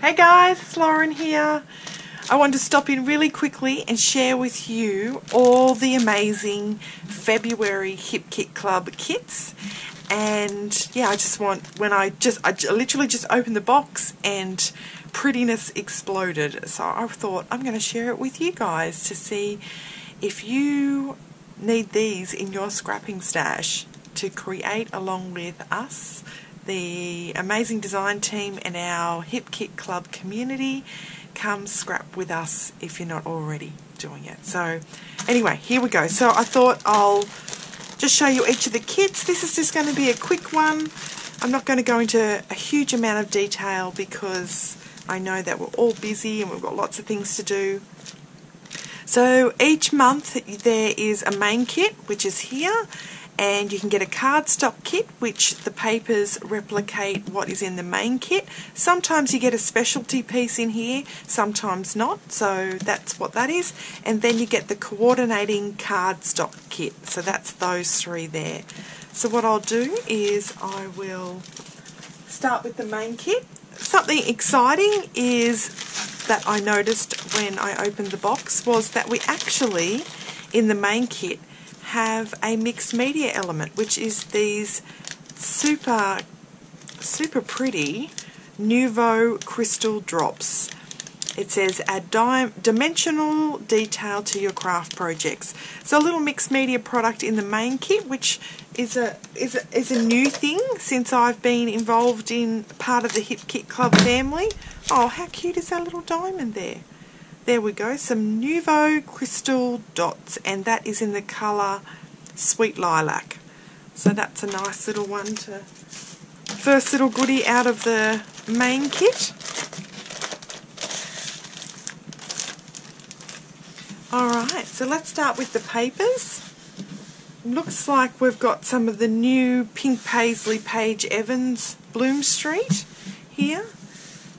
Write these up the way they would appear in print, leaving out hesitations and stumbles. Hey guys, it's Lauren here. I wanted to stop in really quickly and share with you all the amazing February Hip Kit Club kits. And yeah, I just want, when I literally just opened the box and prettiness exploded. So I thought I'm going to share it with you guys to see if you need these in your scrapping stash to create along with us, the amazing design team and our Hip Kit Club community. Come scrap with us if you're not already doing it. So anyway, here we go. So I thought I'll just show you each of the kits. This is just going to be a quick one. I'm not going to go into a huge amount of detail because I know that we're all busy and we've got lots of things to do. So each month there is a main kit, which is here, and you can get a cardstock kit, which the papers replicate what is in the main kit. Sometimes you get a specialty piece in here, sometimes not, so that's what that is. And then you get the coordinating cardstock kit, so that's those three there. So what I'll do is I will start with the main kit. Something exciting is that I noticed when I opened the box was that we actually, in the main kit, have a mixed media element, which is these super pretty Nuvo crystal drops. It says add dimensional detail to your craft projects. So a little mixed media product in the main kit, which is a new thing since I've been involved in part of the Hip Kit Club family. Oh, how cute is that little diamond there? There we go, some Nuvo crystal dots, and that is in the colour Sweet Lilac. So that's a nice little one to, first little goodie out of the main kit. Alright, so let's start with the papers. Looks like we've got some of the new Pink Paislee Paige Evans Bloom Street here.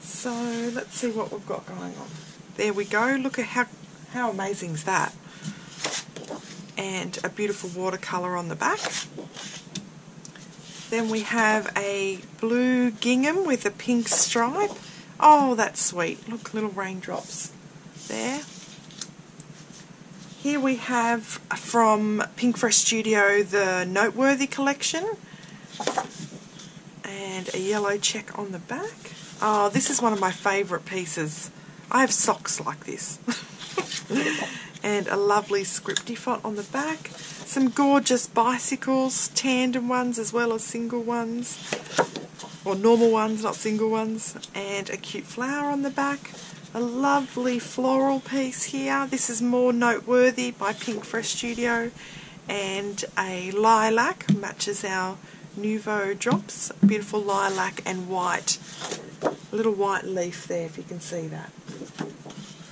So let's see what we've got going on. There we go, look at how amazing is that. And a beautiful watercolour on the back. Then we have a blue gingham with a pink stripe. Oh, that's sweet. Look, little raindrops there. Here we have from Pinkfresh Studio the Noteworthy collection. And a yellow check on the back. Oh, this is one of my favourite pieces. I have socks like this. And a lovely scripty font on the back. Some gorgeous bicycles, tandem ones as well as single ones. Or normal ones, not single ones. And a cute flower on the back. A lovely floral piece here. This is more Noteworthy by Pinkfresh Studio. And a lilac, matches our Nuvo drops. Beautiful lilac and white. A little white leaf there if you can see that.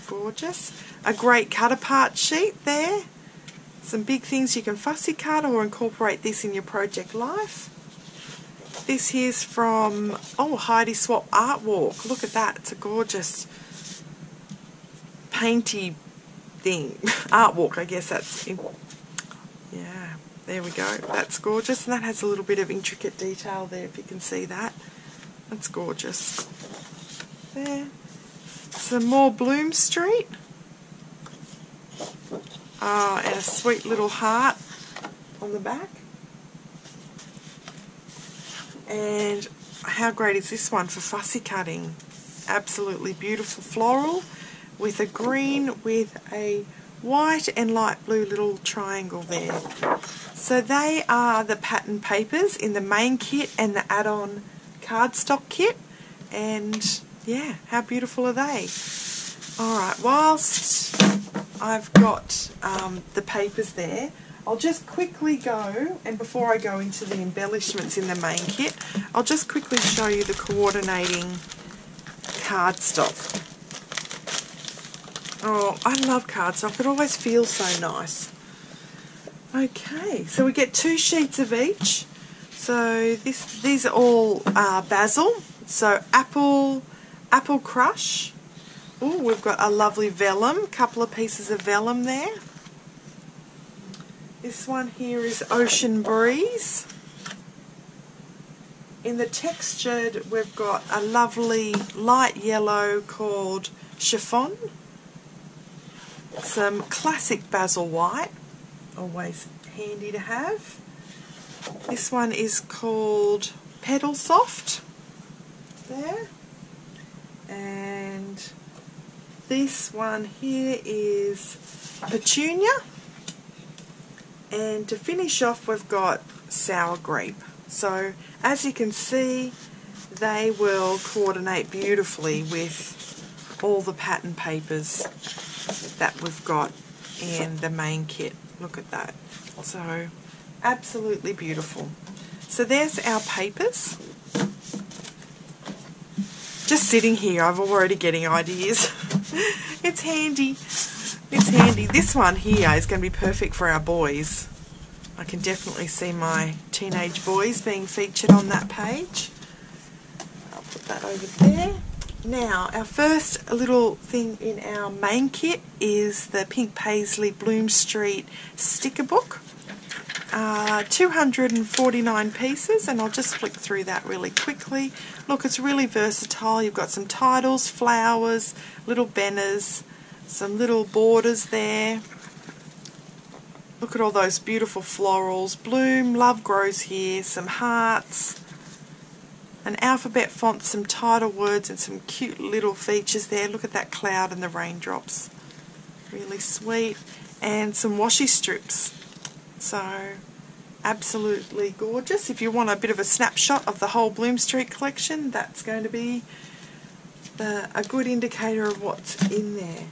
Gorgeous. A great cut apart sheet there. Some big things you can fussy cut or incorporate this in your project life. This here's from, oh, Heidi Swapp Art Walk. Look at that. It's a gorgeous painty thing. Art Walk, I guess that's, yeah, there we go. That's gorgeous. And that has a little bit of intricate detail there if you can see that. That's gorgeous. There. Some more Bloom Street. Oh, and a sweet little heart on the back. And how great is this one for fussy cutting? Absolutely beautiful floral with a green with a white and light blue little triangle there. So they are the pattern papers in the main kit and the add-on cardstock kit, and yeah, how beautiful are they? Alright, whilst I've got the papers there, I'll just quickly go, and before I go into the embellishments in the main kit, I'll just quickly show you the coordinating cardstock. Oh, I love cardstock, it always feels so nice. Okay, so we get two sheets of each. So these are all Bazzill. So apple crush. Oh, we've got a lovely vellum, couple of pieces of vellum there. This one here is Ocean Breeze. In the textured, we've got a lovely light yellow called Chiffon, some classic Bazzill white, always handy to have. This one is called Petal Soft, there, and this one here is Petunia, and to finish off we've got Sour Grape. So as you can see, they will coordinate beautifully with all the pattern papers that we've got in the main kit. Look at that, so absolutely beautiful. So there's our papers. Just sitting here, I'm already getting ideas. It's handy, it's handy. This one here is going to be perfect for our boys. I can definitely see my teenage boys being featured on that page. I'll put that over there. Now, our first little thing in our main kit is the Pink Paislee Bloom Street sticker book. 249 pieces, and I'll just flick through that really quickly. Look, it's really versatile. You've got some titles, flowers, little banners, some little borders there. Look at all those beautiful florals. Bloom, love grows here, some hearts, an alphabet font, some title words, and some cute little features there. Look at that cloud and the raindrops. Really sweet. And some washi strips. So, absolutely gorgeous. If you want a bit of a snapshot of the whole Bloom Street collection, that's going to be a good indicator of what's in there.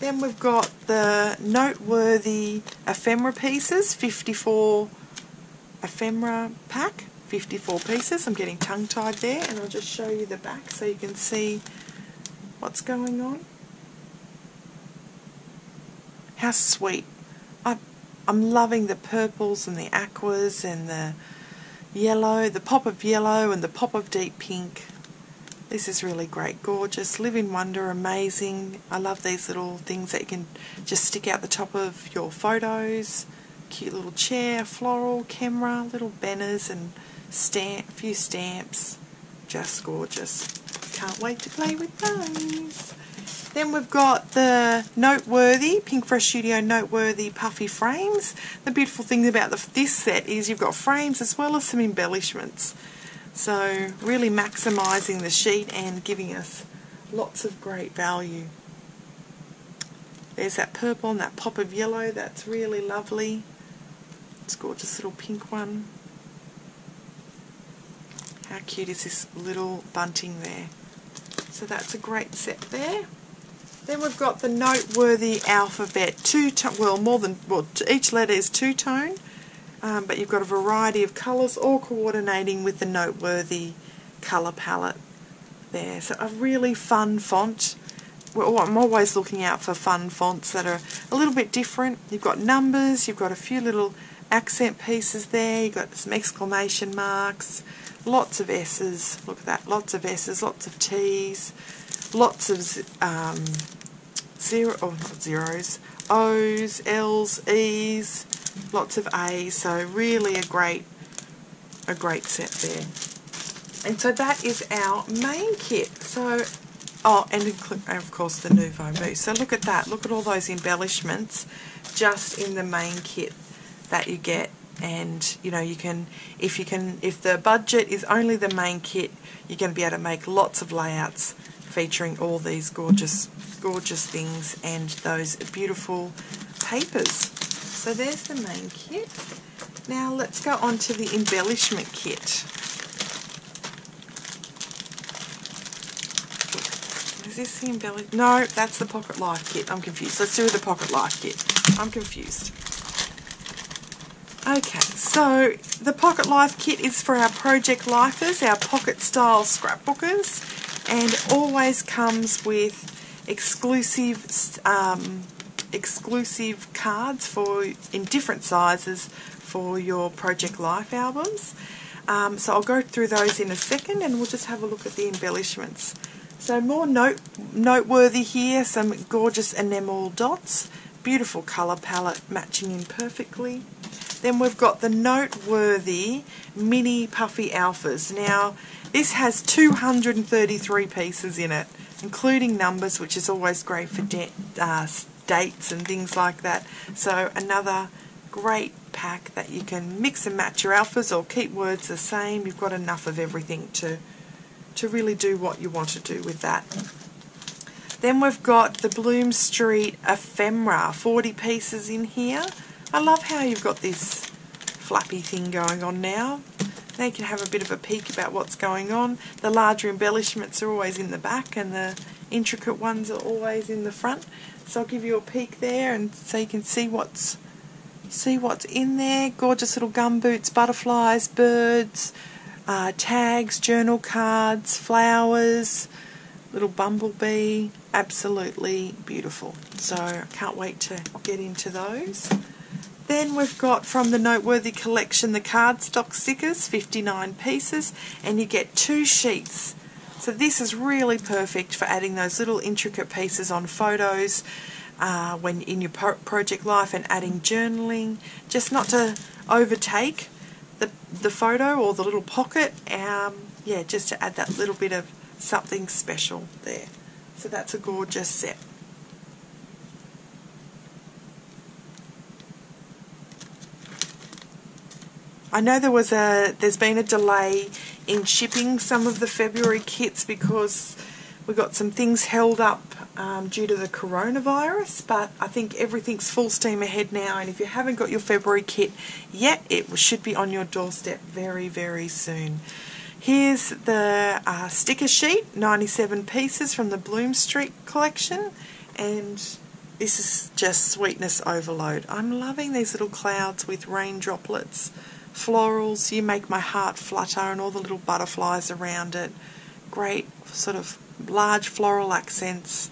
Then we've got the Noteworthy ephemera pieces, 54 ephemera pack, 54 pieces. I'm getting tongue-tied there, and I'll just show you the back so you can see what's going on. How sweet. I'm loving the purples and the aquas and the yellow, the pop of yellow and the pop of deep pink. This is really great, gorgeous, live in wonder, amazing. I love these little things that you can just stick out the top of your photos. Cute little chair, floral, camera, little banners and stamp, few stamps. Just gorgeous. Can't wait to play with those. Then we've got the Noteworthy, Pinkfresh Studio Noteworthy Puffy Frames. The beautiful thing about this set is you've got frames as well as some embellishments. So really maximising the sheet and giving us lots of great value. There's that purple and that pop of yellow, that's really lovely. It's a gorgeous little pink one. How cute is this little bunting there? So that's a great set there. Then we've got the Noteworthy alphabet, each letter is two-tone, but you've got a variety of colours, all coordinating with the Noteworthy colour palette there. So a really fun font. Well, I'm always looking out for fun fonts that are a little bit different. You've got numbers, you've got a few little accent pieces there, you've got some exclamation marks, lots of S's, look at that, lots of S's, lots of T's. Lots of zeros, O's, L's, E's, lots of A's. So really a great set there. And so that is our main kit. So and of course the Nuvo Mousse. So look at that. Look at all those embellishments just in the main kit that you get. And you know, if the budget is only the main kit, you're going to be able to make lots of layouts featuring all these gorgeous things and those beautiful papers. So there's the main kit. Now let's go on to the embellishment kit. Is this the embellishment? No, that's the Pocket Life kit. I'm confused. Let's do the Pocket Life kit. I'm confused. Okay, so the Pocket Life kit is for our Project Lifers, our pocket style scrapbookers. And always comes with exclusive cards in different sizes for your Project Life albums. So I'll go through those in a second, and we'll just have a look at the embellishments. So more noteworthy here, some gorgeous enamel dots, beautiful colour palette matching in perfectly. Then we've got the Noteworthy Mini Puffy Alphas. Now, this has 233 pieces in it, including numbers, which is always great for dates and things like that. So another great pack that you can mix and match your alphas or keep words the same. You've got enough of everything to really do what you want to do with that. Then we've got the Bloom Street Ephemera, 40 pieces in here. I love how you've got this flappy thing going on now. Now you can have a bit of a peek about what's going on. The larger embellishments are always in the back and the intricate ones are always in the front. So I'll give you a peek there and so you can see what's in there. Gorgeous little gumboots, butterflies, birds, tags, journal cards, flowers, little bumblebee. Absolutely beautiful. So I can't wait to get into those. Then we've got from the Noteworthy collection the cardstock stickers, 59 pieces, and you get 2 sheets. So this is really perfect for adding those little intricate pieces on photos when in your project life and adding journaling, just not to overtake the photo or the little pocket. Yeah, just to add that little bit of something special there. So that's a gorgeous set. I know there's been a delay in shipping some of the February kits because we got some things held up due to the coronavirus, but I think everything's full steam ahead now, and if you haven't got your February kit yet, it should be on your doorstep very, very soon. Here's the sticker sheet, 97 pieces from the Bloom Street collection, and this is just sweetness overload. I'm loving these little clouds with rain droplets. Florals, you make my heart flutter, and all the little butterflies around it. Great sort of large floral accents.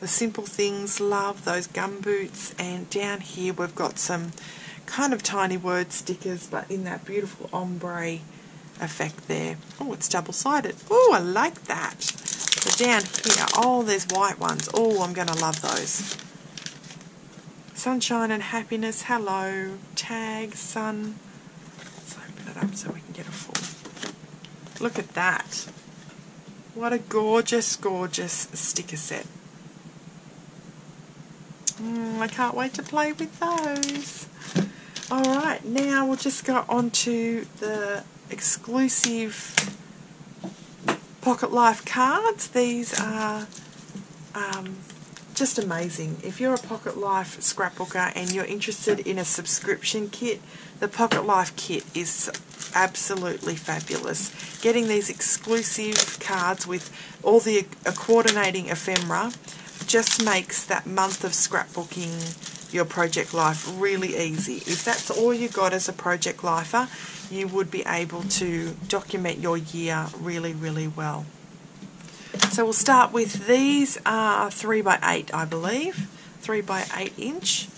The simple things, love those gumboots. And down here we've got some kind of tiny word stickers, but in that beautiful ombre effect there. Oh, it's double-sided. Oh, I like that. So down here, oh, there's white ones. Oh, I'm going to love those. Sunshine and happiness, hello. Tag, sun. Up so we can get a full look at that. What a gorgeous, gorgeous sticker set. I can't wait to play with those. Alright, now we'll just go on to the exclusive Pocket Life cards. These are just amazing. If you're a Pocket Life scrapbooker and you're interested in a subscription kit, the Pocket Life kit is absolutely fabulous. Getting these exclusive cards with all the coordinating ephemera just makes that month of scrapbooking your project life really easy. If that's all you got as a project lifer, you would be able to document your year really, really well. So we'll start with these are 3x8, I believe, 3x8 inch.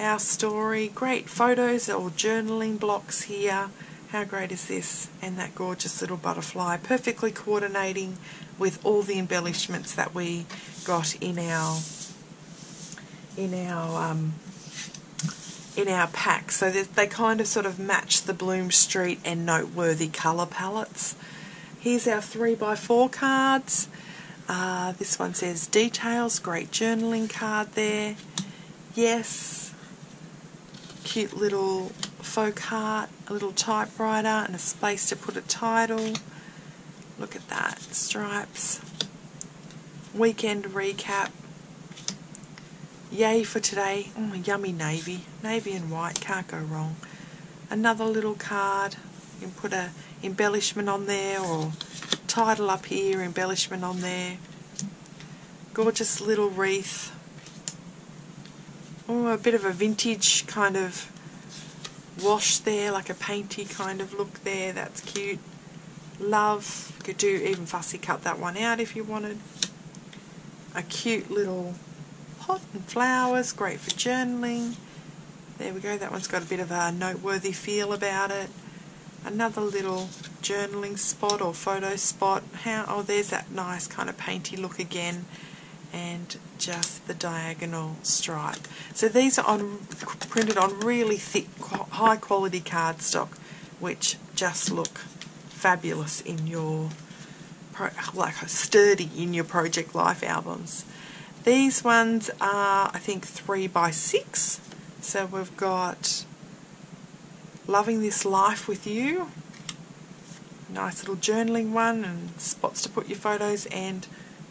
Our story, great photos or journaling blocks here. How great is this? And that gorgeous little butterfly, perfectly coordinating with all the embellishments that we got in our pack. So they kind of sort of match the Bloom Street and Noteworthy colour palettes. Here's our 3x4 cards. This one says details, great journaling card there. Yes, cute little folk heart, a little typewriter and a space to put a title. Look at that, stripes. Weekend recap. Yay for today. Oh, yummy navy. Navy and white, can't go wrong. Another little card. You can put a embellishment on there or title up here, embellishment on there. Gorgeous little wreath. Oh, a bit of a vintage kind of wash there, like a painty kind of look there. That's cute. Love. You could do even fussy cut that one out if you wanted. A cute little pot and flowers, great for journaling. There we go. That one's got a bit of a Noteworthy feel about it. Another little journaling spot or photo spot. How, oh, there's that nice kind of painty look again. and just the diagonal stripe. So these are printed on really thick, high quality cardstock, which just look fabulous in your sturdy in your Project Life albums. These ones are, I think, 3 by 6. So we've got Loving This Life With You, nice little journaling one, and spots to put your photos, and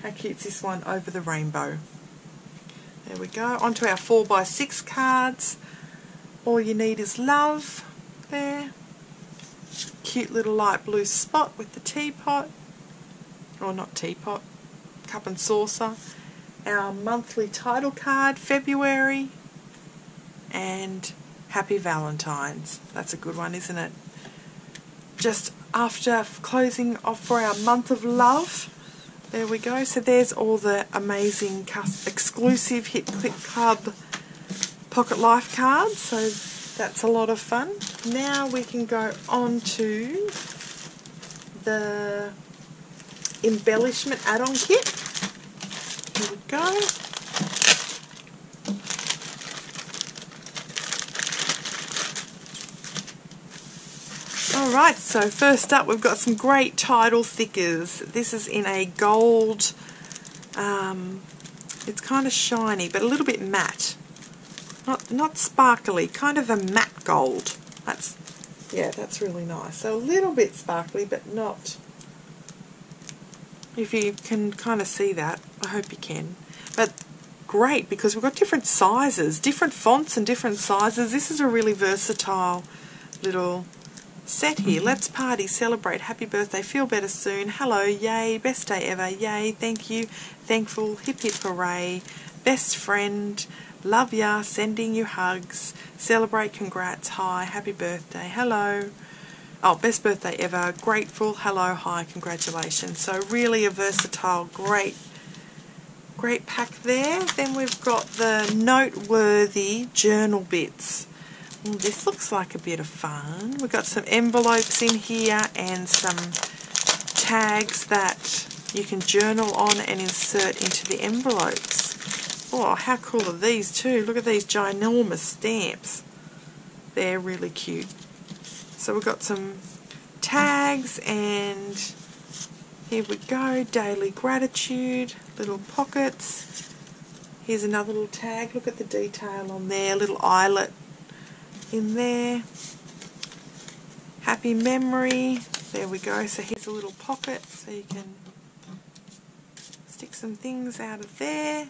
how cute's this one, Over the Rainbow. There we go. Onto our 4 by 6 cards. All You Need Is Love there. Cute little light blue spot with the teapot, or not teapot, cup and saucer. Our monthly title card, February, and Happy Valentine's. That's a good one, isn't it? Just after closing off for our month of love. There we go. So there's all the amazing exclusive Hip Kit Club Pocket Life cards. So that's a lot of fun. Now we can go on to the embellishment add-on kit. Here we go. Alright, so first up we've got some great title stickers. This is in a gold, it's kind of shiny but a little bit matte. Not sparkly, kind of a matte gold. That's really nice. So a little bit sparkly but not, if you can kind of see that, I hope you can. But great, because we've got different sizes, different fonts and different sizes. This is a really versatile little set here. Let's party, celebrate, happy birthday, feel better soon, hello, yay, best day ever, yay, thank you, thankful, hip hip hooray, best friend, love ya, sending you hugs, celebrate, congrats, hi, happy birthday, hello, oh, best birthday ever, grateful, hello, hi, congratulations. So really a versatile, great pack there. Then we've got the Noteworthy journal bits. This looks like a bit of fun. We've got some envelopes in here and some tags that you can journal on and insert into the envelopes. Oh, how cool are these too? Look at these ginormous stamps. They're really cute. So we've got some tags, and here we go, daily gratitude, little pockets. Here's another little tag. Look at the detail on there, little eyelet in there, happy memory, there we go. So here's a little pocket, so you can stick some things out of there.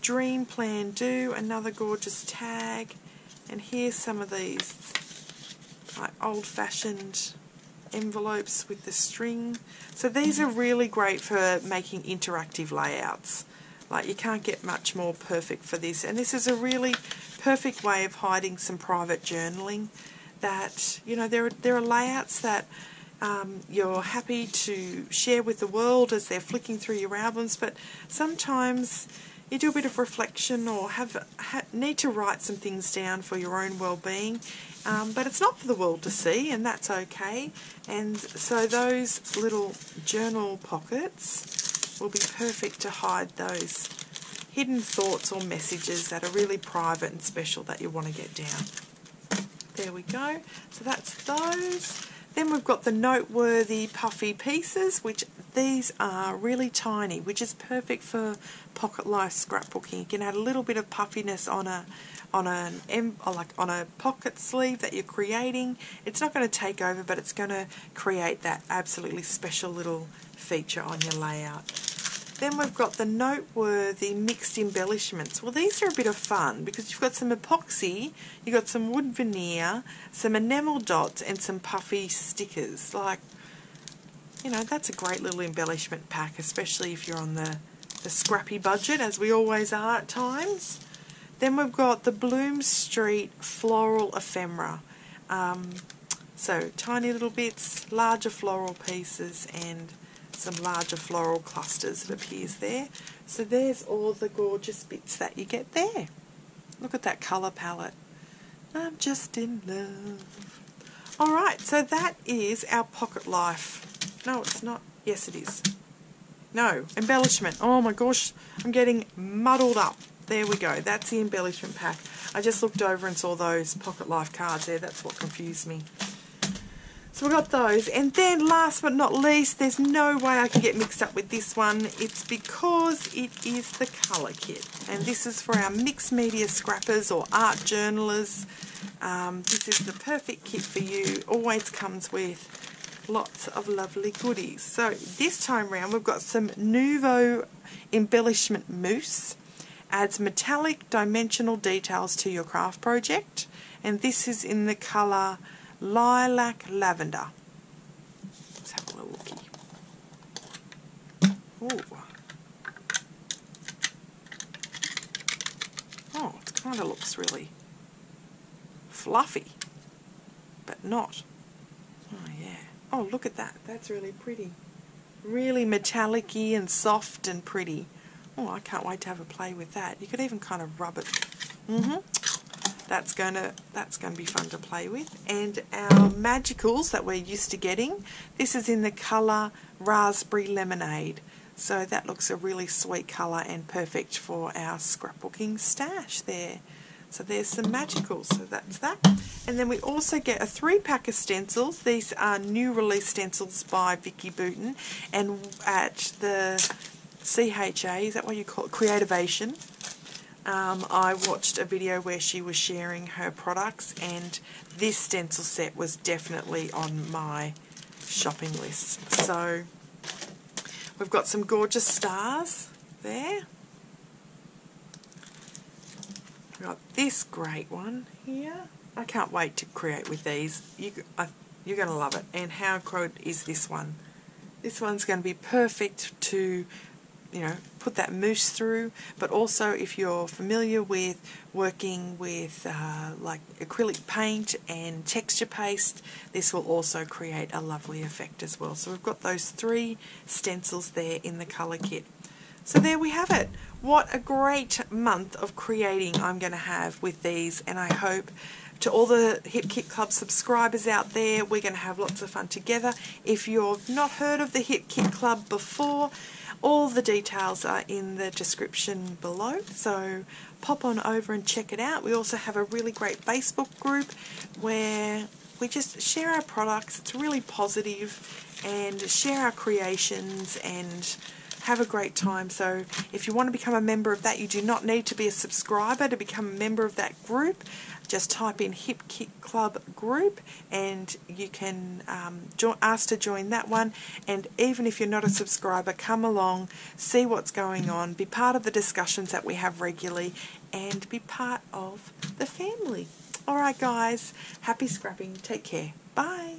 Dream, plan, do, another gorgeous tag. And here's some of these like old-fashioned envelopes with the string. So these are really great for making interactive layouts. Like, you can't get much more perfect for this, and this is a really perfect way of hiding some private journaling. That, you know, there are layouts that you're happy to share with the world as they're flicking through your albums, but sometimes you do a bit of reflection or need to write some things down for your own well-being, but it's not for the world to see, and that's okay. And so those little journal pockets will be perfect to hide those hidden thoughts or messages that are really private and special that you want to get down. There we go. So that's those. Then we've got the Noteworthy puffy pieces, which these are really tiny, which is perfect for pocket life scrapbooking. You can add a little bit of puffiness on a pocket sleeve that you're creating. It's not going to take over, but it's going to create that absolutely special little feature on your layout. Then we've got the Noteworthy mixed embellishments. Well, these are a bit of fun because you've got some epoxy, you've got some wood veneer, some enamel dots, and some puffy stickers. Like, you know, that's a great little embellishment pack, especially if you're on the scrappy budget, as we always are at times. Then we've got the Bloom Street floral ephemera. So tiny little bits, larger floral pieces, and some larger floral clusters, it appears there. So there's all the gorgeous bits that you get there. Look at that colour palette. I'm just in love. Alright, so that is our Pocket Life. No, it's not. Yes, it is. No, embellishment. Oh my gosh, I'm getting muddled up. There we go. That's the embellishment pack. I just looked over and saw those Pocket Life cards there. That's what confused me. So we got those. And then last but not least, there's no way I can get mixed up with this one. It's because it is the colour kit. And this is for our mixed media scrappers or art journalers. This is the perfect kit for you. Always comes with lots of lovely goodies. So this time round we've got some Nuvo embellishment mousse. Adds metallic dimensional details to your craft project, and this is in the colour Lilac Lavender. Let's have a little looky. Ooh. Oh, it kind of looks really fluffy, but not. Oh yeah. Oh, look at that. That's really pretty. Really metallic-y and soft and pretty. Oh, I can't wait to have a play with that. You could even kind of rub it. That's gonna be fun to play with. And our magicals that we're used to getting. This is in the colour Raspberry Lemonade. So that looks a really sweet colour and perfect for our scrapbooking stash there. So there's some magicals, so that's that. And then we also get a 3-pack of stencils. These are new release stencils by Vicky Buten. And at the CHA, is that what you call it? Creativation. I watched a video where she was sharing her products, and this stencil set was definitely on my shopping list. So we've got some gorgeous stars there. We've got this great one here. I can't wait to create with these. You're going to love it. And how good is this one? This one's going to be perfect to, you know, put that mousse through. But also, if you're familiar with working with like acrylic paint and texture paste, this will also create a lovely effect as well. So we've got those 3 stencils there in the colour kit. So there we have it. What a great month of creating I'm going to have with these, and I hope to all the Hip Kit Club subscribers out there, we're going to have lots of fun together. If you've not heard of the Hip Kit Club before, all the details are in the description below, so pop on over and check it out. We also have a really great Facebook group where we just share our products. It's really positive, and share our creations and have a great time. So if you want to become a member of that, you do not need to be a subscriber to become a member of that group. Just type in Hip Kit Club group and you can ask to join that one. And even if you're not a subscriber, come along, see what's going on, be part of the discussions that we have regularly, and be part of the family. Alright guys, happy scrapping, take care, bye!